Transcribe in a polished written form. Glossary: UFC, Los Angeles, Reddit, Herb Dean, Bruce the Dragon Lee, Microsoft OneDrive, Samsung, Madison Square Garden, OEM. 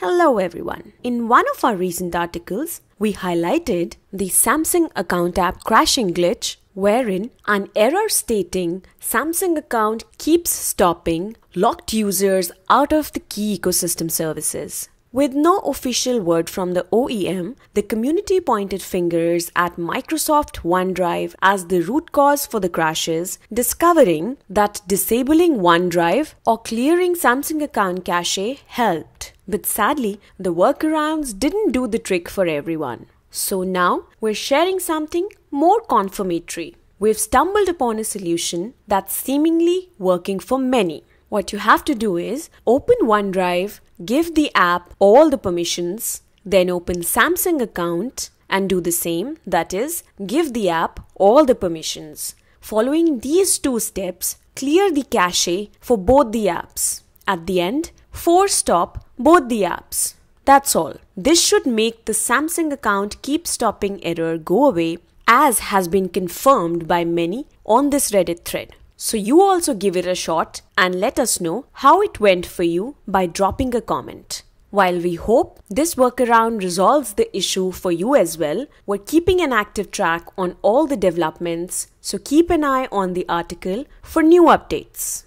Hello everyone! In one of our recent articles, we highlighted the Samsung account app crashing glitch wherein an error stating Samsung account keeps stopping locked users out of the key ecosystem services. With no official word from the OEM, the community pointed fingers at Microsoft OneDrive as the root cause for the crashes, discovering that disabling OneDrive or clearing Samsung account cache helped. But sadly, the workarounds didn't do the trick for everyone. So now, we're sharing something more confirmatory. We've stumbled upon a solution that's seemingly working for many. What you have to do is open OneDrive, give the app all the permissions, then open Samsung account and do the same, that is, give the app all the permissions. Following these two steps, clear the cache for both the apps. At the end, force stop both the apps. That's all. This should make the Samsung account keep stopping error go away, as has been confirmed by many on this Reddit thread. So you also give it a shot and let us know how it went for you by dropping a comment. While we hope this workaround resolves the issue for you as well, we're keeping an active track on all the developments, so keep an eye on the article for new updates.